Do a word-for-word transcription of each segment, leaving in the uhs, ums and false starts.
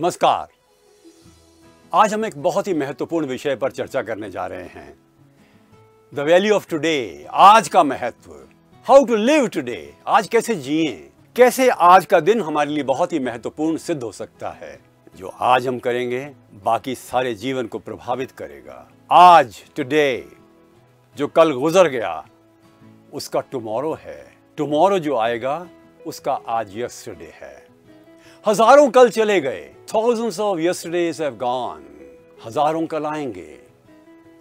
नमस्कार। आज हम एक बहुत ही महत्वपूर्ण विषय पर चर्चा करने जा रहे हैं, द वैल्यू ऑफ टुडे, आज का महत्व, हाउ टू लिव टुडे, आज कैसे जिए, कैसे आज का दिन हमारे लिए बहुत ही महत्वपूर्ण सिद्ध हो सकता है। जो आज हम करेंगे बाकी सारे जीवन को प्रभावित करेगा। आज टुडे, जो कल गुजर गया उसका टुमारो है, टुमारो जो आएगा उसका आज यस्टरडे है। हजारों कल चले गए, thousands of yesterdays have gone, हजारों कल आएंगे,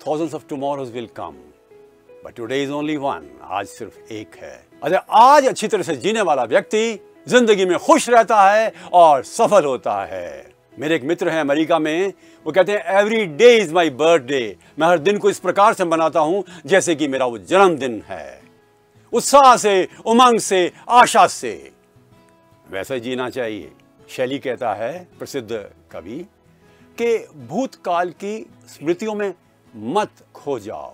thousands of tomorrows will come, but today is only one, आज सिर्फ एक है। अरे आज अच्छी तरह से जीने वाला व्यक्ति जिंदगी में खुश रहता है और सफल होता है। मेरे एक मित्र हैं अमेरिका में, वो कहते हैं every day is my birthday, मैं हर दिन को इस प्रकार से मनाता हूं जैसे कि मेरा वो जन्मदिन है, उत्साह से, उमंग से, आशा से। वैसा जीना चाहिए। शैली कहता है, प्रसिद्ध कवि, कि भूतकाल की स्मृतियों में मत खो जाओ,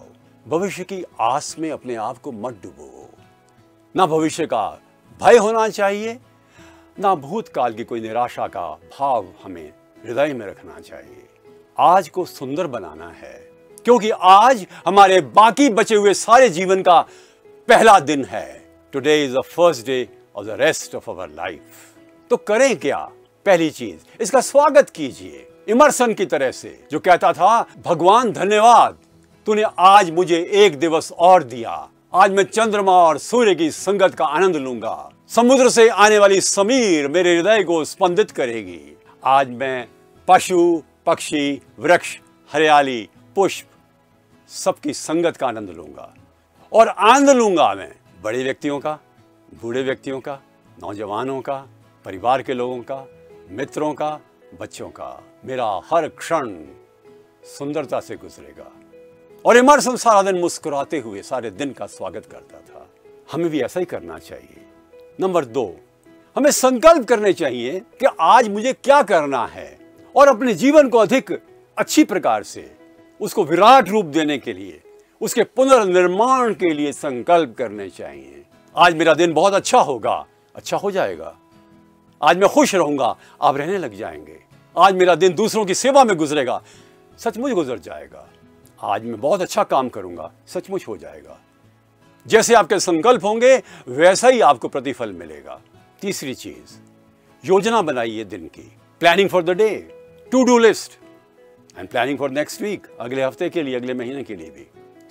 भविष्य की आस में अपने आप को मत डुबो। ना भविष्य का भय होना चाहिए, ना भूतकाल की कोई निराशा का भाव हमें हृदय में रखना चाहिए। आज को सुंदर बनाना है, क्योंकि आज हमारे बाकी बचे हुए सारे जीवन का पहला दिन है। Today is the first day of the rest of our life. तो करें क्या? पहली चीज, इसका स्वागत कीजिए, इमर्सन की तरह से, जो कहता था भगवान धन्यवाद, तूने आज मुझे एक दिवस और दिया, आज मैं चंद्रमा और सूर्य की संगत का आनंद लूंगा, समुद्र से आने वाली समीर मेरे हृदय को स्पंदित करेगी, आज मैं पशु, पक्षी, वृक्ष, हरियाली, पुष्प, सबकी संगत का आनंद लूंगा। और आनंद लूंगा मैं बड़े व्यक्तियों का, बूढ़े व्यक्तियों का, नौजवानों का, परिवार के लोगों का, मित्रों का, बच्चों का। मेरा हर क्षण सुंदरता से गुजरेगा। और इमर्सन सारा दिन मुस्कुराते हुए सारे दिन का स्वागत करता था। हमें भी ऐसा ही करना चाहिए। नंबर दो, हमें संकल्प करने चाहिए कि आज मुझे क्या करना है, और अपने जीवन को अधिक अच्छी प्रकार से उसको विराट रूप देने के लिए, उसके पुनर्निर्माण के लिए संकल्प करने चाहिए। आज मेरा दिन बहुत अच्छा होगा, अच्छा हो जाएगा, आज मैं खुश रहूंगा, आप रहने लग जाएंगे, आज मेरा दिन दूसरों की सेवा में गुजरेगा, सचमुच गुजर जाएगा, आज मैं बहुत अच्छा काम करूंगा, सचमुच हो जाएगा। जैसे आपके संकल्प होंगे वैसा ही आपको प्रतिफल मिलेगा। तीसरी चीज, योजना बनाइए दिन की, planning for the day, to do list and planning for next week, अगले हफ्ते के लिए, अगले महीने के लिए भी।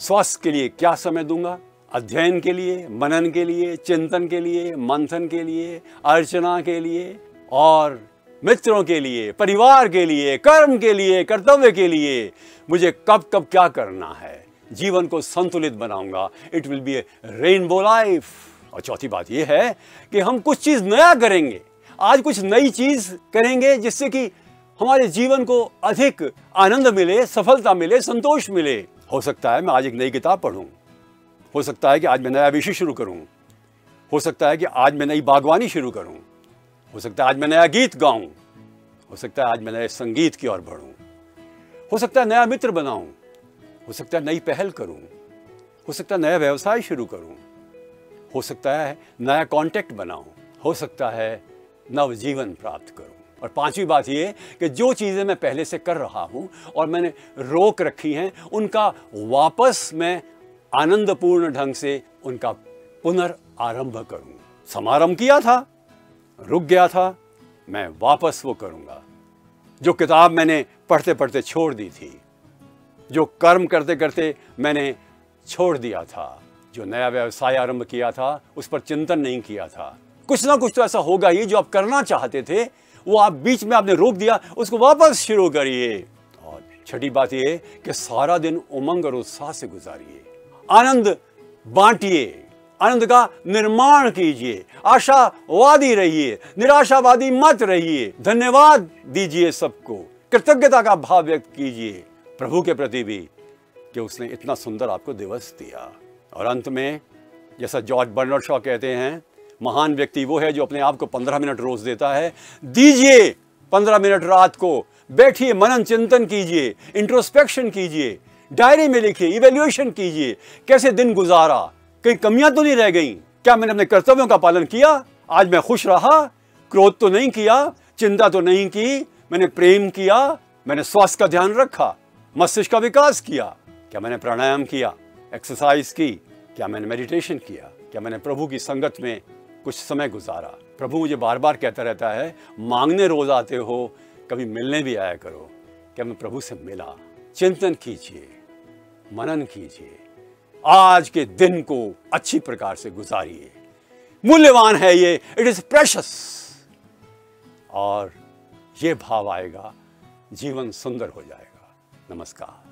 स्वास्थ्य के लिए क्या समय दूंगा, अध्ययन के लिए, मनन के लिए, चिंतन के लिए, मंथन के लिए, अर्चना के लिए, और मित्रों के लिए, परिवार के लिए, कर्म के लिए, कर्तव्य के लिए, मुझे कब कब क्या करना है। जीवन को संतुलित बनाऊंगा, it will be a rainbow life. और चौथी बात यह है कि हम कुछ चीज़ नया करेंगे, आज कुछ नई चीज़ करेंगे जिससे कि हमारे जीवन को अधिक आनंद मिले, सफलता मिले, संतोष मिले। हो सकता है मैं आज एक नई किताब पढ़ूँ, हो सकता है कि आज मैं नया विषय शुरू करूं, हो सकता है कि आज मैं नई बागवानी शुरू करूं, हो सकता है आज मैं नया गीत गाऊं, हो सकता है आज मैं नए संगीत की ओर बढ़ूं, हो सकता है नया मित्र बनाऊं, हो सकता है नई पहल करूं, हो सकता है नया व्यवसाय शुरू करूं, हो सकता है नया कॉन्टैक्ट बनाऊं, हो सकता है नव जीवन प्राप्त करूं। और पांचवी बात ये कि जो चीज़ें मैं पहले से कर रहा हूं और मैंने रोक रखी हैं, उनका वापस मैं आनंदपूर्ण ढंग से उनका पुनर्आरंभ करूं। समारंभ किया था, रुक गया था, मैं वापस वो करूंगा। जो किताब मैंने पढ़ते पढ़ते छोड़ दी थी, जो कर्म करते करते मैंने छोड़ दिया था, जो नया व्यवसाय आरंभ किया था उस पर चिंतन नहीं किया था, कुछ ना कुछ तो ऐसा होगा ही जो आप करना चाहते थे, वो आप बीच में आपने रोक दिया, उसको वापस शुरू करिए। और छठी बात ये कि सारा दिन उमंग और उत्साह से गुजारिए, आनंद बांटिए, आनंद का निर्माण कीजिए, आशावादी रहिए, निराशावादी मत रहिए, धन्यवाद दीजिए सबको, कृतज्ञता का भाव व्यक्त कीजिए प्रभु के प्रति भी कि उसने इतना सुंदर आपको दिवस दिया। और अंत में, जैसा जॉर्ज बर्नर्ड शॉ कहते हैं, महान व्यक्ति वो है जो अपने आप को पंद्रह मिनट रोज देता है। दीजिए पंद्रह मिनट रात को, बैठिए, मनन चिंतन कीजिए, इंट्रोस्पेक्शन कीजिए, डायरी में लिखिए, इवेल्युएशन कीजिए, कैसे दिन गुजारा, कई कमियां तो नहीं रह गई, क्या मैंने अपने कर्तव्यों का पालन किया, आज मैं खुश रहा, क्रोध तो नहीं किया, चिंता तो नहीं की, मैंने प्रेम किया, मैंने स्वास्थ्य का ध्यान रखा, मस्तिष्क का विकास किया। क्या मैंने प्राणायाम किया, एक्सरसाइज की? क्या मैंने मेडिटेशन किया? क्या मैंने प्रभु की संगत में कुछ समय गुजारा? प्रभु मुझे बार बार कहता रहता है, मांगने रोज आते हो, कभी मिलने भी आया करो। क्या मैं प्रभु से मिला? चिंतन कीजिए, मनन कीजिए, आज के दिन को अच्छी प्रकार से गुजारिए। मूल्यवान है ये, इट इज प्रेशियस। और ये भाव आएगा, जीवन सुंदर हो जाएगा। नमस्कार।